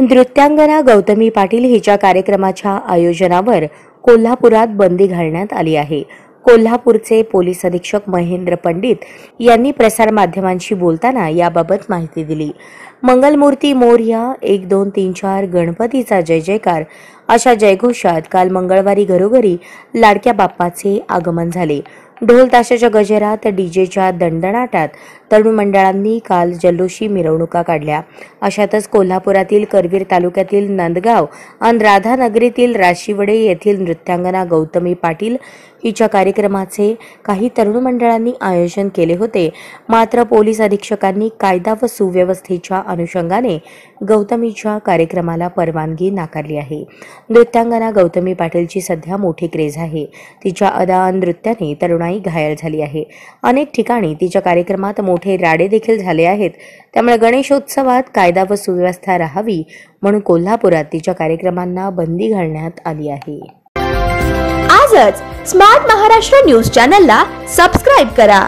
नृत्यांगना गौतमी पाटील हिच्या कार्यक्रमाच्या आयोजनावर कोल्हापुरात बंदी घालण्यात आली आहे। कोल्हापूरचे पोलीस अधीक्षक महेन्द्र पंडित यांनी प्रसार माध्यमांशी बोलताना याबाबत माहिती दिली। मंगलमूर्ति मोरिया 1 2 3 4 गणपतीचा जय जयकार अशा जयघोषात काल मंगळवारी घरोघरी लाडक्या बाप्पाचे आगमन झाले। ढोल ताशाच्या गजरात डीजेच्या दणदणाटात तरुण मंडळांनी काल जल्लोषी मिरवणुका काढल्या। अशातच कोल्हापुरातील करवीर तालुक्यातील नंदगाव आणि राधानगरीतील राशिवडे येथील नृत्यांगना गौतमी पाटील हिच्या कार्यक्रमाचे काही तरुण मंडळांनी आयोजन केले होते, मात्र पोलीस अधीक्षकांनी कायदा व सुव्यवस्थेच्या अनुषंगाने गौतमीच्या कार्यक्रमाला परवानगी नाकारली आहे। नृत्यांगना गौतमी पाटीलची सध्या मोठी क्रेज आहे। तिच्या अदा नृत्याने तरुणाई घायल झाली आहे। अनेक ठिकाणी तिच्या कार्यक्रमात मोठे राडे देखील झाले आहेत। त्यामुळे गणेशोत्सवात कायदा व सुव्यवस्था राहावी म्हणून कोल्हापुरात तिच्या कार्यक्रमांना बंदी घालण्यात आली आहे। आजच स्मार्ट महाराष्ट्र न्यूज चॅनलला सबस्क्राइब करा।